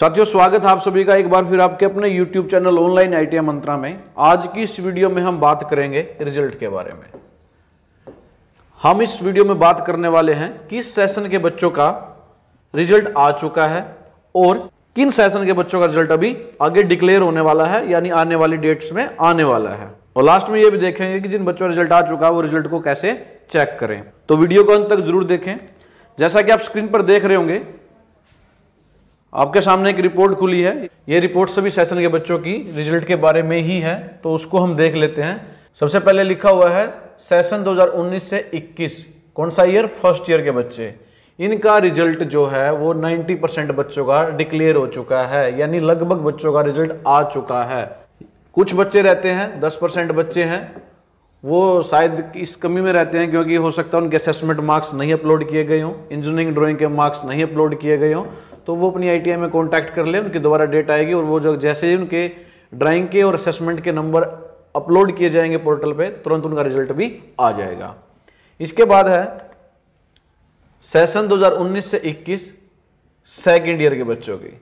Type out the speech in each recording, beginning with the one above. साथियों स्वागत है आप सभी का एक बार फिर आपके अपने YouTube channel online ITI Mantra में। आज की इस वीडियो में हम बात करेंगे रिजल्ट के बारे में। हम इस वीडियो में बात करने वाले हैं किस सेशन के बच्चों का रिजल्ट आ चुका है और किन सेशन के बच्चों का रिजल्ट अभी आगे डिक्लेयर होने वाला है, यानी आने वाली डेट्स में आने वाला है। और लास्ट में ये भी देखेंगे कि जिन बच्चों का रिजल्ट आ चुका है वो रिजल्ट को कैसे चेक करें। तो वीडियो को अंत तक जरूर देखें। जैसा कि आप स्क्रीन पर देख रहे होंगे, आपके सामने एक रिपोर्ट खुली है। ये रिपोर्ट सभी सेशन के बच्चों की रिजल्ट के बारे में ही है, तो उसको हम देख लेते हैं। सबसे पहले लिखा हुआ है सेशन 2019 से 21, कौन सा ईयर, फर्स्ट ईयर के बच्चे, इनका रिजल्ट जो है वो 90% बच्चों का डिक्लेयर हो चुका है, यानी लगभग बच्चों का रिजल्ट आ चुका है। कुछ बच्चे रहते हैं, 10% बच्चे हैं, वो शायद इस कमी में रहते हैं क्योंकि हो सकता है उनके असेसमेंट मार्क्स नहीं अपलोड किए गए हों, इंजीनियरिंग ड्राइंग के मार्क्स नहीं अपलोड किए गए हों, तो वो अपनी ITI में कॉन्टैक्ट कर ले, उनकी दोबारा डेट आएगी और वो जो जैसे ही उनके ड्राइंग के और असेसमेंट के नंबर अपलोड किए जाएंगे पोर्टल पे, तुरंत उनका रिजल्ट भी आ जाएगा। इसके बाद है सेशन 2019 से 21 सेकेंड ईयर के बच्चों की,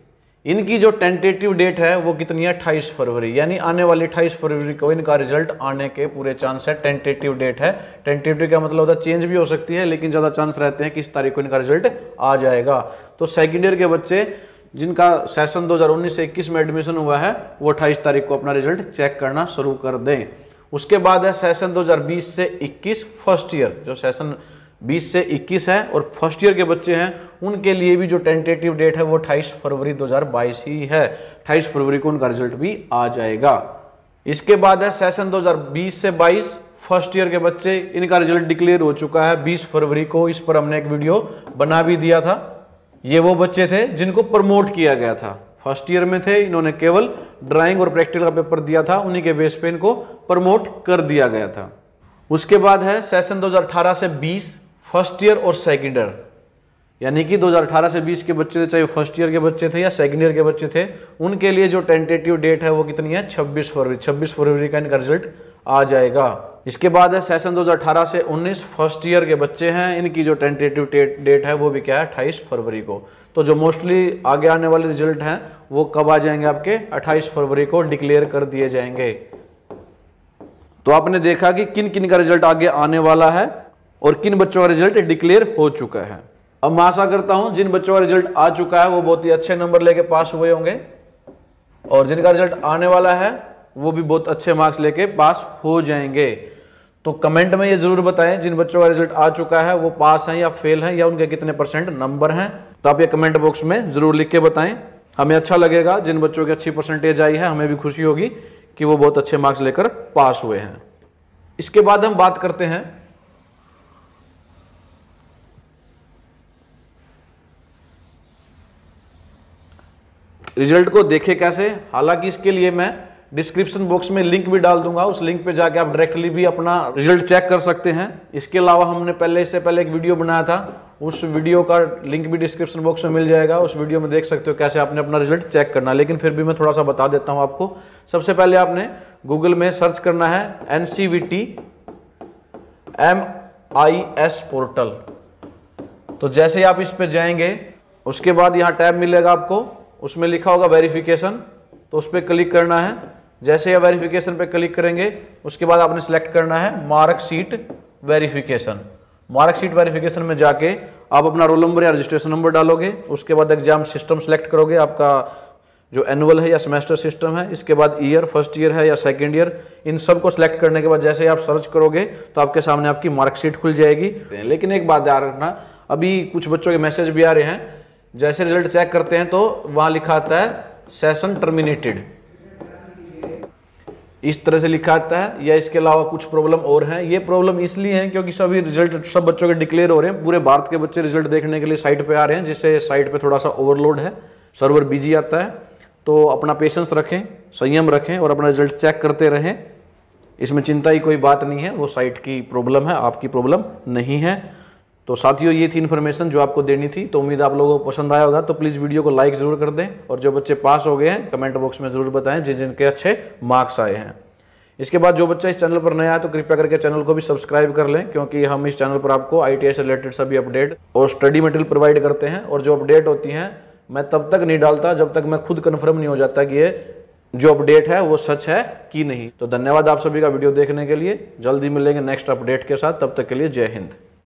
इनकी जो टेंटेटिव डेट है वो कितनी है, 28 फरवरी, यानी आने वाली 28 फरवरी को इनका रिजल्ट आने के पूरे चांस है। टेंटेटिव डेट है, टेंटेटिव का मतलब होता है चेंज भी हो सकती है, लेकिन ज़्यादा चांस रहते हैं कि इस तारीख को इनका रिजल्ट आ जाएगा। तो सेकेंड ईयर के बच्चे जिनका सेशन 2019 से 21 में एडमिशन हुआ है वो 28 तारीख को अपना रिजल्ट चेक करना शुरू कर दें। उसके बाद है सेशन 2020 से 21 फर्स्ट ईयर, जो सेशन 20 से 21 है और फर्स्ट ईयर के बच्चे हैं, उनके लिए भी जो टेंटेटिव डेट है वो 28 फरवरी 2022 ही है। 28 फरवरी को उनका रिजल्ट भी आ जाएगा। इसके बाद है सेशन 2020 से 22 फर्स्ट ईयर के बच्चे, इनका रिजल्ट डिक्लेयर हो चुका है 20 फरवरी को। इस पर हमने एक वीडियो बना भी दिया था। ये वो बच्चे थे जिनको प्रमोट किया गया था, फर्स्ट ईयर में थे, इन्होंने केवल ड्राइंग और प्रैक्टिकल का पेपर दिया था, उन्हीं के बेस पे इनको प्रमोट कर दिया गया था। उसके बाद है सेशन 2018 से 20 फर्स्ट ईयर और सेकेंड ईयर, यानी कि 2018 से 20 के बच्चे थे, चाहे वो फर्स्ट ईयर के बच्चे थे या सेकेंड ईयर के बच्चे थे, उनके लिए जो टेंटेटिव डेट है वो कितनी है, 26 फरवरी। 26 फरवरी का इनका रिजल्ट आ जाएगा। इसके बाद है सेशन 2018 से 19 फर्स्ट ईयर के बच्चे हैं, इनकी जो टेंटेटिव डेट है वो भी क्या है, 28 फरवरी को। तो जो मोस्टली आगे आने वाले रिजल्ट हैं वो कब आ जाएंगे, आपके 28 फरवरी को डिक्लेयर कर दिए जाएंगे। तो आपने देखा कि किन किन का रिजल्ट आगे आने वाला है और किन बच्चों का रिजल्ट डिक्लेयर हो चुका है। अब मैं आशा करता हूं जिन बच्चों का रिजल्ट आ चुका है वो बहुत ही अच्छे नंबर लेके पास हुए होंगे, और जिनका रिजल्ट आने वाला है वो भी बहुत अच्छे मार्क्स लेके पास हो जाएंगे। तो कमेंट में ये जरूर बताएं जिन बच्चों का रिजल्ट आ चुका है वो पास हैं या फेल हैं, या उनके कितने % नंबर हैं। तो आप ये कमेंट बॉक्स में जरूर लिख के बताएं, हमें अच्छा लगेगा। जिन बच्चों की अच्छी % आई है हमें भी खुशी होगी कि वो बहुत अच्छे मार्क्स लेकर पास हुए हैं। इसके बाद हम बात करते हैं रिजल्ट को देखे कैसे। हालांकि इसके लिए मैं डिस्क्रिप्शन बॉक्स में लिंक भी डाल दूंगा, उस लिंक पे जाके आप डायरेक्टली भी अपना रिजल्ट चेक कर सकते हैं। इसके अलावा हमने इससे पहले एक वीडियो बनाया था, उस वीडियो का लिंक भी डिस्क्रिप्शन बॉक्स में मिल जाएगा। उस वीडियो में देख सकते हो कैसे आपने अपना रिजल्ट चेक करना। लेकिन फिर भी मैं थोड़ा सा बता देता हूँ आपको। सबसे पहले आपने गूगल में सर्च करना है NCVT MIS पोर्टल। तो जैसे ही आप इस पर जाएंगे उसके बाद यहाँ टैब मिलेगा आपको, उसमें लिखा होगा वेरिफिकेशन, तो उस पर क्लिक करना है। जैसे ही वेरिफिकेशन पे क्लिक करेंगे उसके बाद आपने सेलेक्ट करना है मार्कशीट वेरिफिकेशन। मार्कशीट वेरिफिकेशन में जाके आप अपना रोल नंबर या रजिस्ट्रेशन नंबर डालोगे, उसके बाद एग्जाम सिस्टम सेलेक्ट करोगे, आपका जो एनुअल है या सेमेस्टर सिस्टम है, इसके बाद ईयर, फर्स्ट ईयर है या सेकेंड ईयर, इन सब को सिलेक्ट करने के बाद जैसे ही आप सर्च करोगे तो आपके सामने आपकी मार्कशीट खुल जाएगी। लेकिन एक बात याद रखना, अभी कुछ बच्चों के मैसेज भी आ रहे हैं, जैसे रिजल्ट चेक करते हैं तो वहां लिखा आता है सेशन टर्मिनेटेड, इस तरह से लिखा आता है, या इसके अलावा कुछ प्रॉब्लम और हैं। ये प्रॉब्लम इसलिए है क्योंकि सभी रिजल्ट सब बच्चों के डिक्लेयर हो रहे हैं, पूरे भारत के बच्चे रिजल्ट देखने के लिए साइट पे आ रहे हैं, जिससे साइट पे थोड़ा सा ओवरलोड है, सर्वर बिजी आता है। तो अपना पेशेंस रखें, संयम रखें और अपना रिजल्ट चेक करते रहें, इसमें चिंता की कोई बात नहीं है। वो साइट की प्रॉब्लम है, आपकी प्रॉब्लम नहीं है। तो साथियों ये थी इन्फॉर्मेशन जो आपको देनी थी, तो उम्मीद आप लोगों को पसंद आया होगा। तो प्लीज़ वीडियो को लाइक ज़रूर कर दें, और जो बच्चे पास हो गए हैं कमेंट बॉक्स में ज़रूर बताएं जिनके अच्छे मार्क्स आए हैं। इसके बाद जो बच्चा इस चैनल पर नया है तो कृपया करके चैनल को भी सब्सक्राइब कर लें, क्योंकि हम इस चैनल पर आपको ITI से रिलेटेड सभी अपडेट और स्टडी मटेरियल प्रोवाइड करते हैं, और जो अपडेट होती हैं मैं तब तक नहीं डालता जब तक मैं खुद कन्फर्म नहीं हो जाता कि ये जो अपडेट है वो सच है कि नहीं। तो धन्यवाद आप सभी का वीडियो देखने के लिए। जल्दी मिलेंगे नेक्स्ट अपडेट के साथ, तब तक के लिए जय हिंद।